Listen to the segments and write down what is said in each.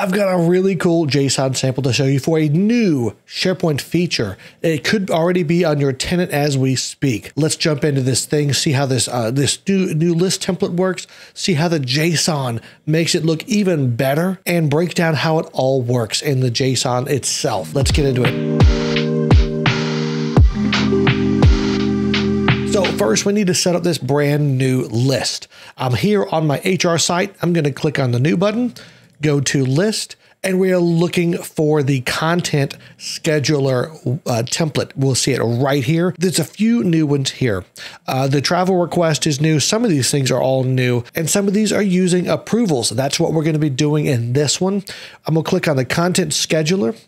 I've got a really cool JSON sample to show you for a new SharePoint feature. It could already be on your tenant as we speak. Let's jump into this thing, see how this new list template works, see how the JSON makes it look even better, and break down how it all works in the JSON itself. Let's get into it. So first, we need to set up this brand new list. I'm here on my HR site. I'm going to click on the new button, go to list, and we are looking for the content scheduler template. We'll see it right here. There's a few new ones here. The travel request is new. Some of these things are all new, and some of these are using approvals. That's what we're going to be doing in this one. I'm going to click on the content scheduler.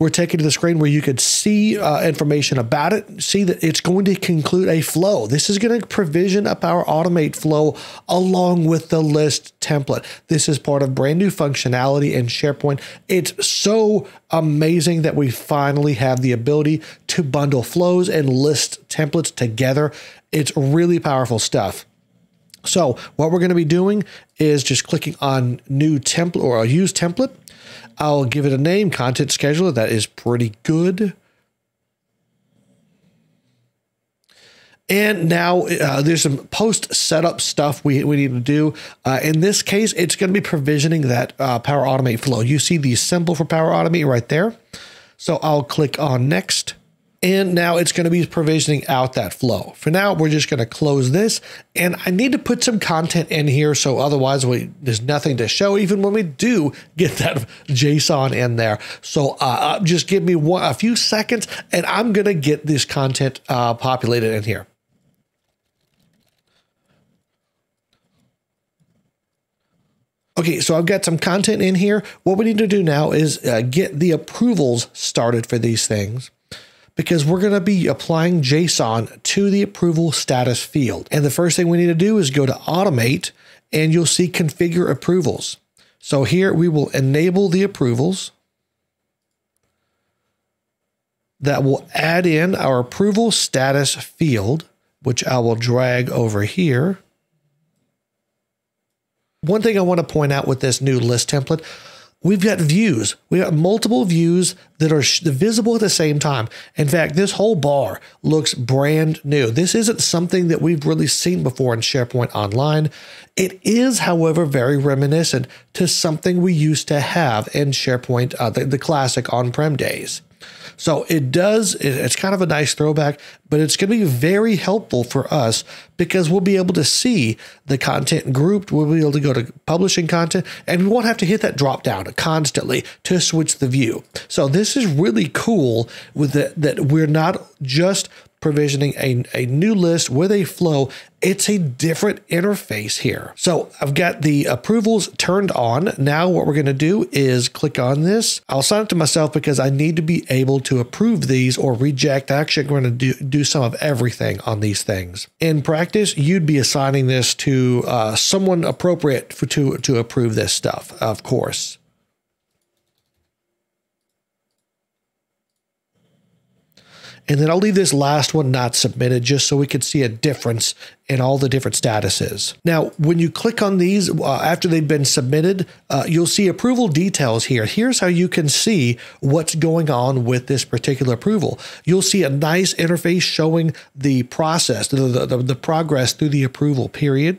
We're taken to the screen where you could see information about it, see that it's going to conclude a flow. This is going to provision a Power Automate flow along with the list template. This is part of brand new functionality in SharePoint. It's so amazing that we finally have the ability to bundle flows and list templates together. It's really powerful stuff. So what we're going to be doing is just clicking on new template, or I'll use template. I'll give it a name, content scheduler. That is pretty good. And now there's some post setup stuff we need to do. In this case, it's going to be provisioning that Power Automate flow. You see the symbol for Power Automate right there. So I'll click on next. And now it's going to be provisioning out that flow. For now, we're just going to close this, and I need to put some content in here. So otherwise there's nothing to show even when we do get that JSON in there. So just give me a few seconds and I'm going to get this content populated in here. Okay, so I've got some content in here. What we need to do now is get the approvals started for these things, because we're going to be applying JSON to the approval status field. And the first thing we need to do is go to automate, and you'll see configure approvals. So here we will enable the approvals that will add in our approval status field, which I will drag over here. One thing I want to point out with this new list template, we've got views. We got multiple views that are visible at the same time. In fact, this whole bar looks brand new. This isn't something that we've really seen before in SharePoint Online. It is, however, very reminiscent to something we used to have in SharePoint, the classic on-prem days. So it's kind of a nice throwback, but it's going to be very helpful for us because we'll be able to see the content grouped. We'll be able to go to publishing content, and we won't have to hit that drop down constantly to switch the view. So this is really cool with that we're not just provisioning a new list with a flow. It's a different interface here. So I've got the approvals turned on. Now what we're going to do is click on this. I'll sign it to myself because I need to be able to approve these or reject. Actually, we're going to do some of everything on these things. In practice, you'd be assigning this to someone appropriate to approve this stuff, of course. And then I'll leave this last one not submitted just so we can see a difference in all the different statuses. Now, when you click on these after they've been submitted, you'll see approval details here. Here's how you can see what's going on with this particular approval. You'll see a nice interface showing the process, the progress through the approval period.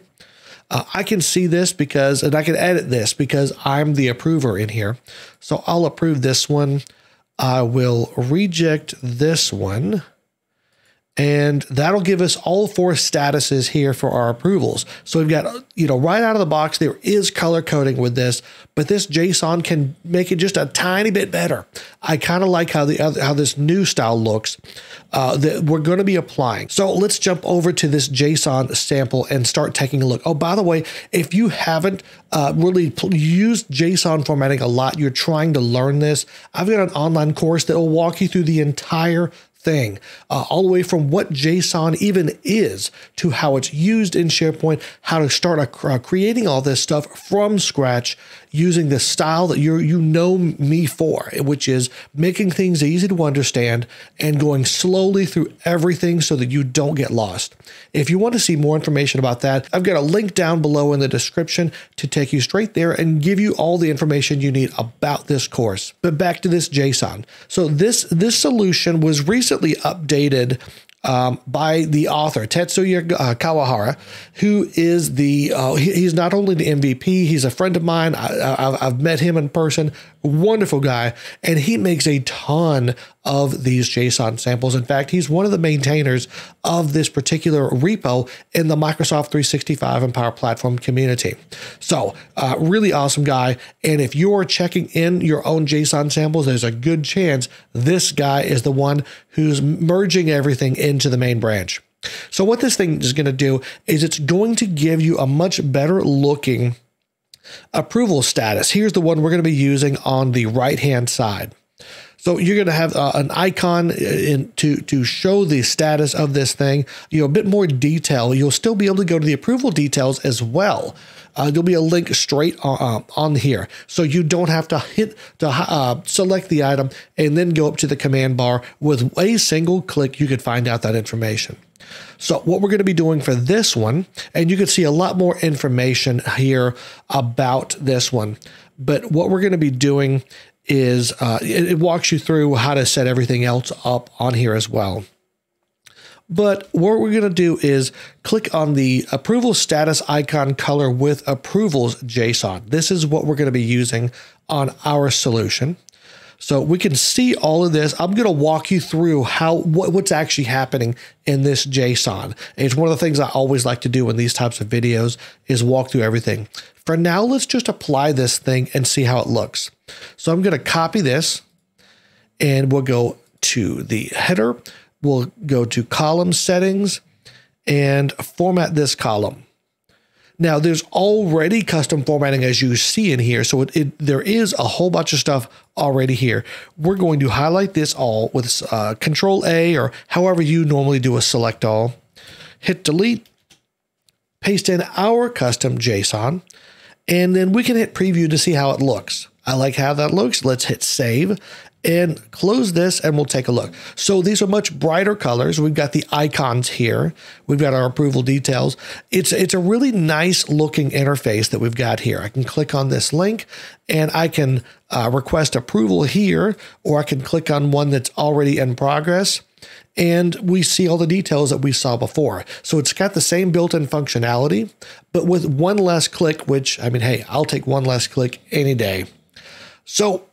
I can see this because, and I can edit this because I'm the approver in here. So I'll approve this one. I will reject this one, and that'll give us all four statuses here for our approvals. So we've got, you know, right out of the box, there is color coding with this, but this JSON can make it just a tiny bit better. I kind of like how this new style looks that we're going to be applying. So let's jump over to this JSON sample and start taking a look. Oh, by the way, if you haven't really used JSON formatting a lot, you're trying to learn this, I've got an online course that will walk you through the entire thing, all the way from what JSON even is to how it's used in SharePoint, how to start creating all this stuff from scratch using the style that you know me for, which is making things easy to understand and going slowly through everything so that you don't get lost. If you want to see more information about that, I've got a link down below in the description to take you straight there and give you all the information you need about this course. But back to this JSON. So this solution was recently updated by the author, Tetsuya Kawahara, who is the, he's not only the MVP, he's a friend of mine. I've met him in person, wonderful guy. And he makes a ton of these JSON samples. In fact, he's one of the maintainers of this particular repo in the Microsoft 365 and Power Platform community. So really awesome guy. And if you're checking in your own JSON samples, there's a good chance this guy is the one who's merging everything into the main branch. So what this thing is going to do is it's going to give you a much better looking approval status. Here's the one we're going to be using on the right-hand side. So you're going to have an icon to show the status of this thing, a bit more detail. You'll still be able to go to the approval details as well. There'll be a link straight on here. So you don't have to select the item and then go up to the command bar. With a single click, you could find out that information. So what we're going to be doing for this one, and you can see a lot more information here about this one, but what we're going to be doing is it walks you through how to set everything else up on here as well. But what we're going to do is click on the approval status icon color with approvals JSON. This is what we're going to be using on our solution. So we can see all of this. I'm going to walk you through what's actually happening in this JSON. It's one of the things I always like to do in these types of videos is walk through everything. For now, let's just apply this thing and see how it looks. So I'm going to copy this and we'll go to the header. We'll go to column settings and format this column. Now there's already custom formatting as you see in here. So there is a whole bunch of stuff already here. We're going to highlight this all with Control A or however you normally do a select all. Hit delete, paste in our custom JSON, and then we can hit preview to see how it looks. I like how that looks. Let's hit save and close this and we'll take a look. So these are much brighter colors. We've got the icons here. We've got our approval details. It's a really nice looking interface that we've got here. I can click on this link and I can request approval here, or I can click on one that's already in progress. And we see all the details that we saw before. So it's got the same built-in functionality, but with one less click, which, I mean, hey, I'll take one less click any day. So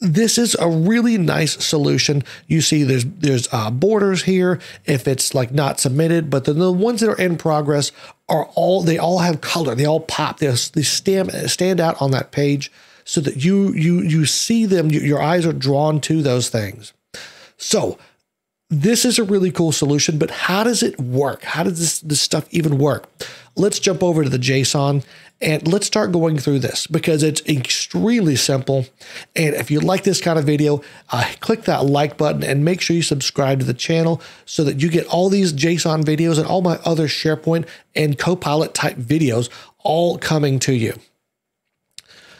this is a really nice solution. You see there's borders here if it's like not submitted, but then the ones that are in progress are all have color. They all pop. They stand out on that page so that you see them. Your eyes are drawn to those things. So this is a really cool solution, but how does it work? How does this stuff even work? Let's jump over to the JSON and let's start going through this because it's extremely simple. And if you like this kind of video, click that like button and make sure you subscribe to the channel so that you get all these JSON videos and all my other SharePoint and Copilot type videos all coming to you.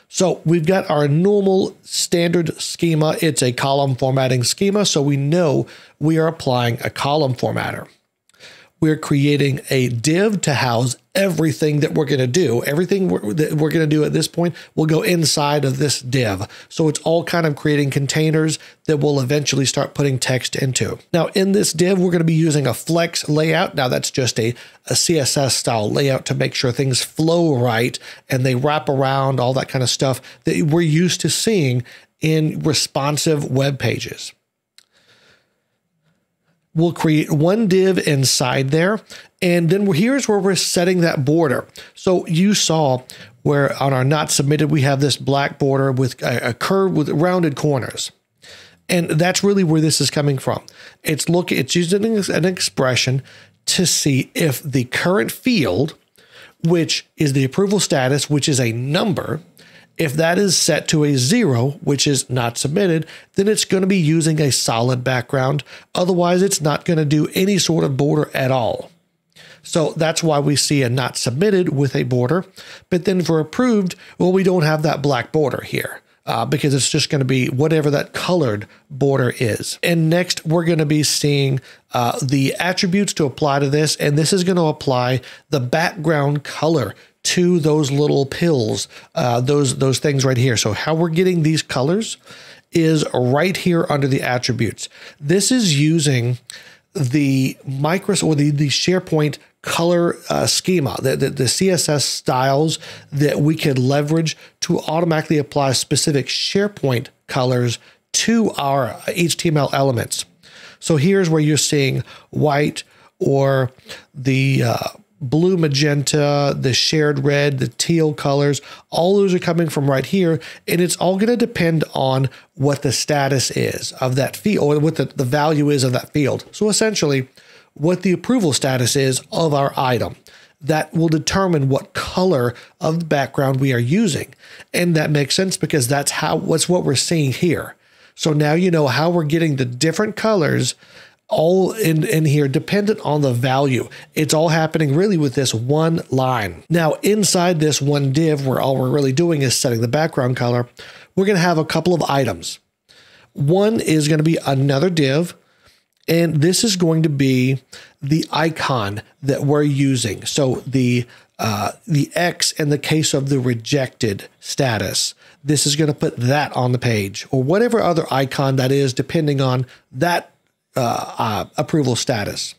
So we've got our normal standard schema. It's a column formatting schema, so we know we are applying a column formatter. We're creating a div to house everything that we're going to do. Everything that we're going to do at this point will go inside of this div. So it's all kind of creating containers that we'll eventually start putting text into. Now in this div, we're going to be using a flex layout. Now that's just a CSS style layout to make sure things flow right and they wrap around, all that kind of stuff that we're used to seeing in responsive web pages. We'll create one div inside there. And then here's where we're setting that border. So you saw where on our not submitted, we have this black border with a curve with rounded corners. And that's really where this is coming from. It's using an expression to see if the current field, which is the approval status, which is a number, If that is set to a 0, which is not submitted, then it's going to be using a solid background. Otherwise, it's not going to do any sort of border at all. So that's why we see a not submitted with a border. But then for approved, well, we don't have that black border here because it's just going to be whatever that colored border is. And next, we're going to be seeing the attributes to apply to this. And this is going to apply the background color to those little pills, those things right here. So how we're getting these colors is right here under the attributes. This is using the Microsoft or the SharePoint color schema, the CSS styles that we could leverage to automatically apply specific SharePoint colors to our HTML elements. So here's where you're seeing white or the blue magenta, the shared red, the teal colors, all those are coming from right here. And it's all going to depend on what the status is of that field or what the value is of that field. So essentially what the approval status is of our item that will determine what color of the background we are using. And that makes sense because that's what we're seeing here. So now you know how we're getting the different colors all in here, dependent on the value. It's all happening really with this one line. Now inside this one div, where all we're really doing is setting the background color, we're going to have a couple of items. One is going to be another div, and this is going to be the icon that we're using. So the X in the case of the rejected status. This is going to put that on the page, or whatever other icon that is, depending on that approval status.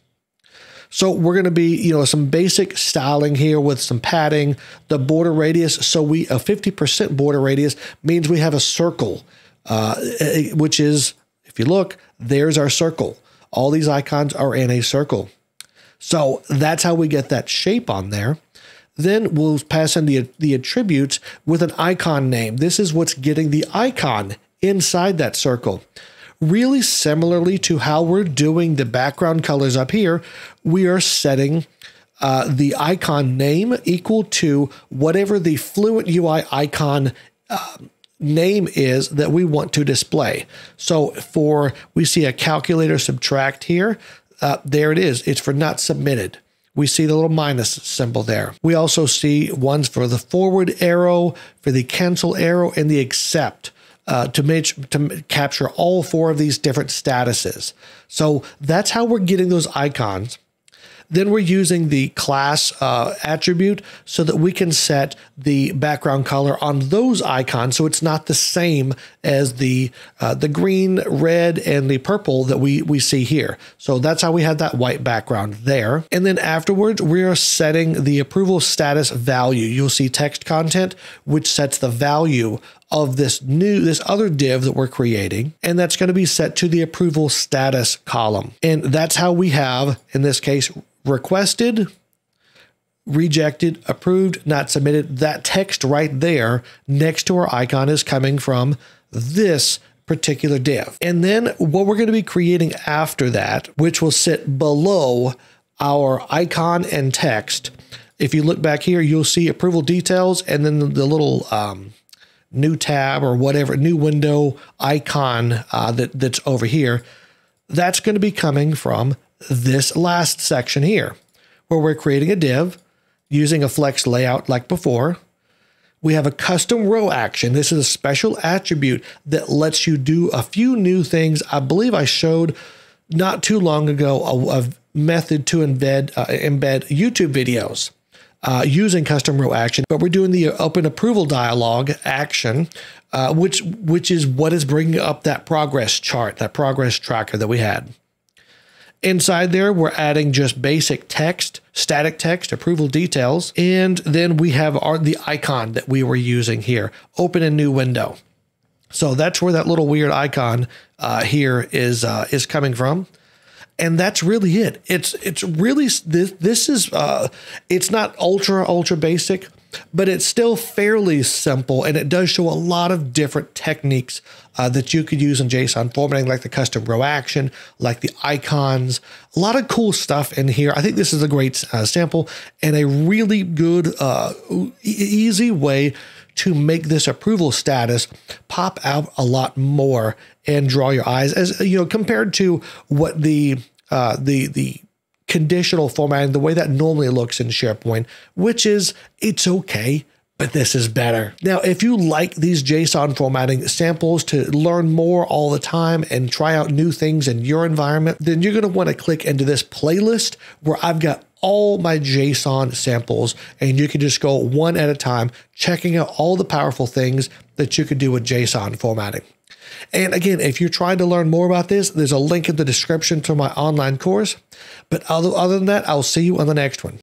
So we're going to be, you know, some basic styling here with some padding, the border radius. So we a 50% border radius means we have a circle, which is, if you look, there's our circle. All these icons are in a circle. So that's how we get that shape on there. Then we'll pass in the attributes with an icon name. This is what's getting the icon inside that circle. Really similarly to how we're doing the background colors up here, we are setting the icon name equal to whatever the Fluent UI icon name is that we want to display. So for, we see a calculator subtract here. There it is. It's for not submitted. We see the little minus symbol there. We also see ones for the forward arrow, for the cancel arrow, and the accept. To capture all four of these different statuses. So that's how we're getting those icons. Then we're using the class attribute so that we can set the background color on those icons. So it's not the same as the green, red, and the purple that we see here. So that's how we had that white background there. And then afterwards, we are setting the approval status value. You'll see text content, which sets the value of this other div that we're creating, and that's going to be set to the approval status column. And that's how we have, in this case, requested, rejected, approved, not submitted. That text right there next to our icon is coming from this particular div. And then what we're going to be creating after that, which will sit below our icon and text. If you look back here, you'll see approval details and then the little new tab or whatever, new window icon that's over here. That's going to be coming from this last section here, where we're creating a div using a flex layout like before. We have a custom row action. This is a special attribute that lets you do a few new things. I believe I showed not too long ago a method to embed YouTube videos using custom row action, but we're doing the open approval dialog action, which is what is bringing up that progress chart, that progress tracker that we had. Inside there, we're adding just basic text, static text, approval details, and then we have the icon that we were using here, open a new window. So that's where that little weird icon here is coming from. And that's really it. It's really, this is, it's not ultra basic, but it's still fairly simple. And it does show a lot of different techniques that you could use in JSON formatting, like the custom row action, like the icons, a lot of cool stuff in here. I think this is a great sample and a really good, easy way to make this approval status pop out a lot more and draw your eyes, as you know, compared to what the conditional formatting, the way that normally looks in SharePoint, which is, it's okay, but this is better. Now, if you like these JSON formatting samples to learn more all the time and try out new things in your environment, then you're gonna wanna click into this playlist where I've got all my JSON samples, and you can just go one at a time, checking out all the powerful things that you could do with JSON formatting. And again, if you're trying to learn more about this, there's a link in the description to my online course. But other than that, I'll see you on the next one.